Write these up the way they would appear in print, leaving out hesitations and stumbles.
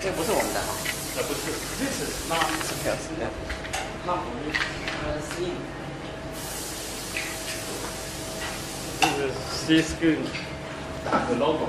这不是我们的哈，这不是 ，This is not supposed to not seen. This is C screen, the logo.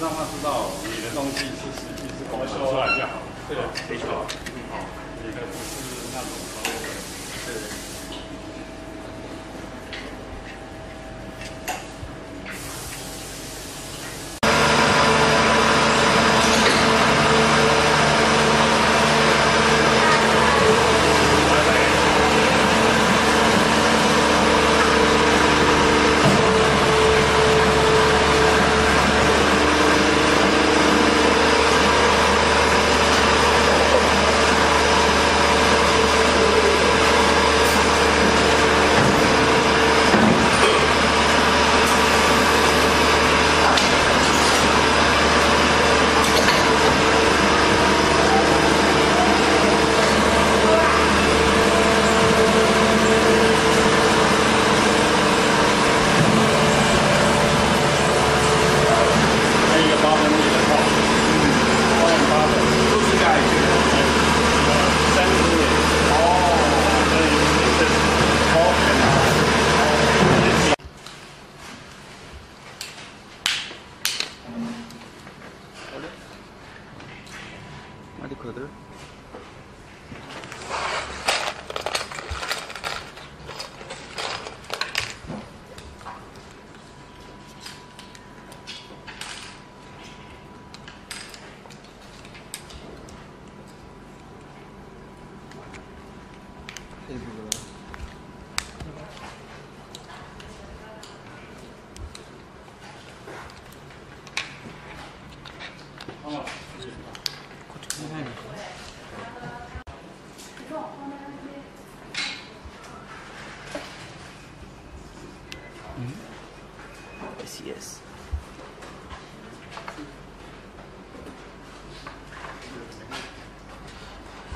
让他知道你的东西是实际是公司出来就好，对，没错，好，你的不是那种所谓的，对。 Yes.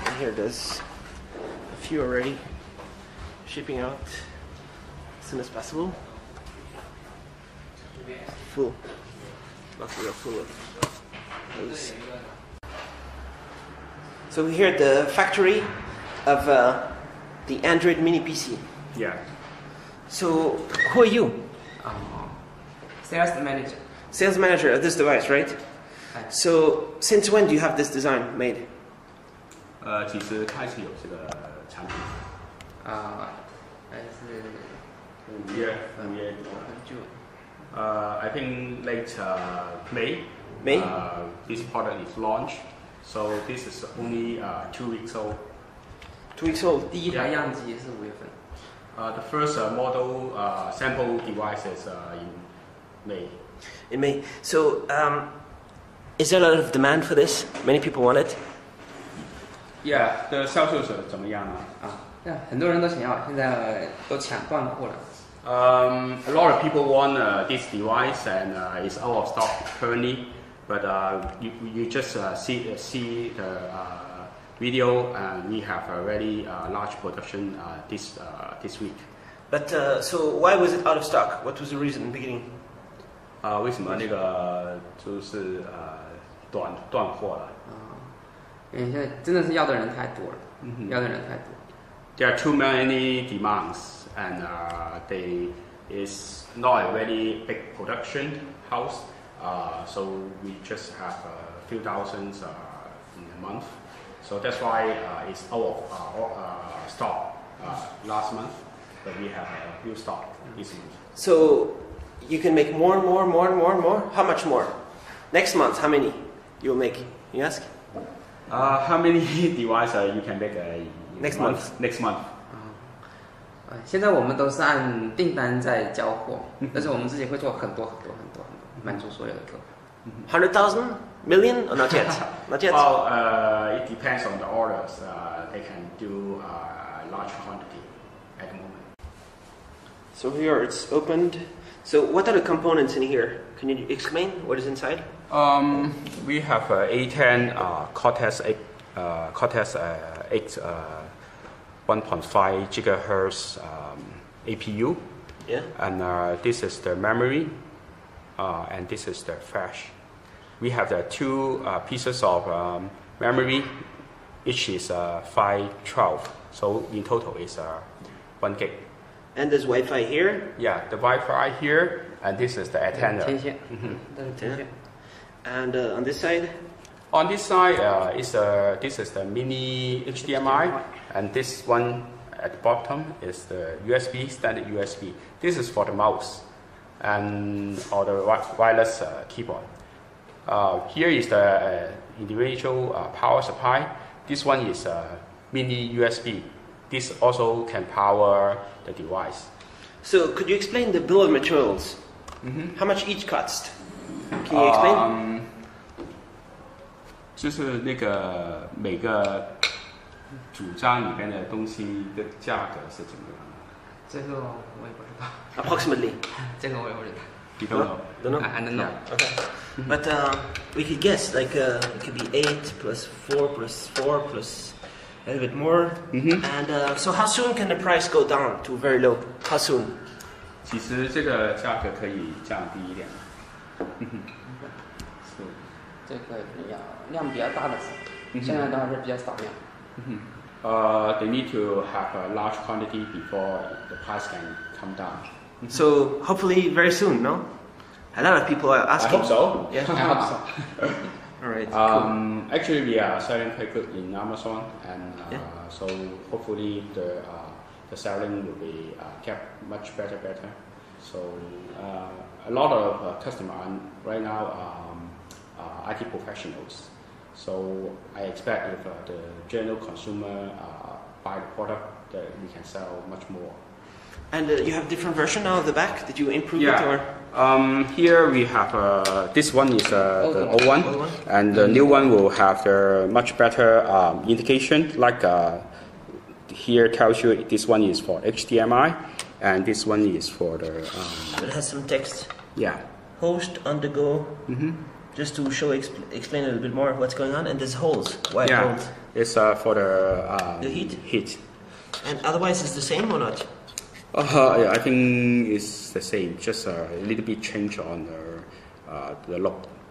And here it is. A few already shipping out as soon as possible. Full. Not real full of those. So we're here at the factory of the Android mini PC. Yeah. So who are you? Sales manager. Sales manager of this device, right? So, since when do you have this design made? 其实开始有这个产品。还是5月就。I think late May. May. This product is launched, so this is only 2 weeks old. 2 weeks old. 第一台样机是5月份。The first model sample device is in May. In May. So, is there a lot of demand for this? Many people want it? Yeah, the sales are 怎么样呢? Yeah, 很多人都想要，现在都抢断货了。A lot of people want this device and it's out of stock currently. But you just see the video and we have a very large production this week. But so why was it out of stock? What was the reason in the beginning? 为什么那个就是断货了？因为现在真的是要的人太多了，要的人太多。There are too many demands, and they is not a very big production house, so we just have a few thousands in a month. So that's why it's out of stock last month, but we have a new stock this month. So you can make more and more and more and more and more? How much more? Next month, how many you'll make? Can you ask? How many devices you can make next month? Next month. 现在我们都是按订单在交货，但是我们自己会做很多，满足所有的客户。100,000? Million? Or not yet? Not yet? Well, it depends on the orders. They can do large quantity at the moment. So here it's opened. So what are the components in here? Can you explain what is inside? We have A10 Cortex 8, Cortex 8 1.5 gigahertz APU. Yeah. And this is the memory, and this is the flash. We have the two pieces of memory, each is 512, so in total is 1 gig. And there's Wi-Fi here? Yeah, the Wi-Fi here, and this is the antenna. Yeah. And on this side? On this side, this is the mini HDMI, and this one at the bottom is the USB, standard USB. This is for the mouse, and or the wireless keyboard. Here is the individual power supply. This one is mini USB. This also can power the device. So could you explain the bill of materials? How much each cost? Can you explain? 就是那个每个主张里边的东西的价格是怎么样的？这个我也不知道。Approximately. 这个我也不知道。You don't know? Don't know. I don't know. Okay. But we could guess, like it could be 8 + 4 + 4 + a little bit more. And so how soon can the price go down to very low? How soon? 其实这个价格可以降低一点。是，这个量比较大的，现在的话是比较少量。They need to have a large quantity before the price can come down. So hopefully very soon, no? A lot of people are asking. I hope so. Yeah, I hope so. All right. Cool. Actually, we are selling quite good in Amazon, and so hopefully the selling will be kept much better. So a lot of customers right now are IT professionals. So I expect if the general consumer buy the product, that we can sell much more. And you have different version now of the back? Did you improve it? Or? Here we have, this one is the old one, and the new one will have the much better indication, like here tells you this one is for HDMI, and this one is for the... it has some text. Yeah. Host, undergo, just to show, explain a little bit more what's going on, and there's holes. Why holes? It's for the heat. And otherwise it's the same or not? Yeah, I think it's the same, just a little bit change on the look.